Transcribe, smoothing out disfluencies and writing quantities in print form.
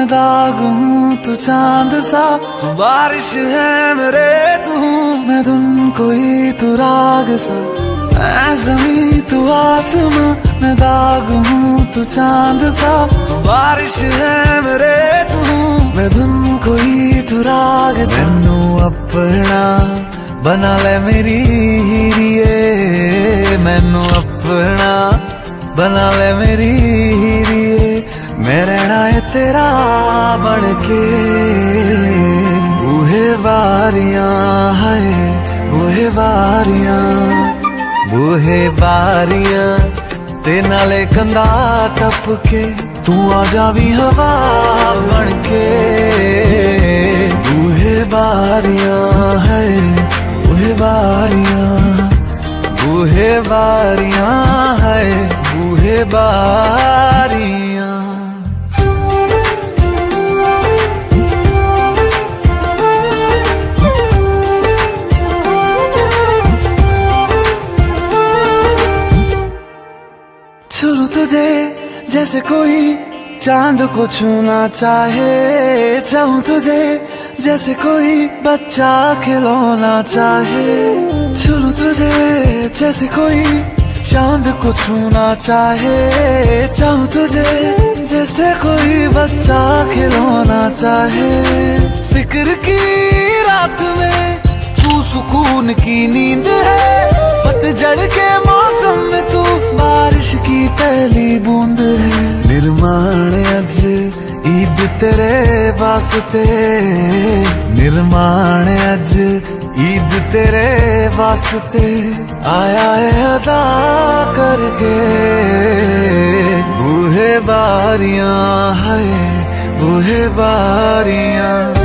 में दाग हूँ तू चांद सा, तू बारिश है मेरे तू हूँ मैं धुन कोई तू राग सा, मैं जमी तू आसमां, मैं दाग हूँ तू चांद सा, तू बारिश है मेरे तू हूँ मैं धुन कोई तू राग सा। मैनू अपना बना ले मेरी हीरिए, मैनू अपना बना ले मेरी हीरिए, मैं रहना है तेरा बन के। बूहे बारियां है बूहे बारियां, बूहे बारियां ते नाले कंधा टप के, तू आ जावी हवा बन के। बूहे बारियां है बूहे बारियां, बूहे बारियां है बूहे बारियां। छुलू तुझे जैसे कोई चांद को छूना चाहे, चाहूं तुझे जैसे कोई बच्चा खिलौना चाहे। छुलू तुझे जैसे कोई चांद को छूना चाहे, चाहूं तुझे जैसे कोई बच्चा खिलौना चाहे। फिक्र की रात में तू सुकून की नींद है, पतझड़ के मौसम में तू बारिश की पहली बूंद है। निर्माण अज ईद तेरे वास्ते, निर्माण अज ईद तेरे वास्ते, आया है अदा करके। बूहे बारियां है बूहे बारियां,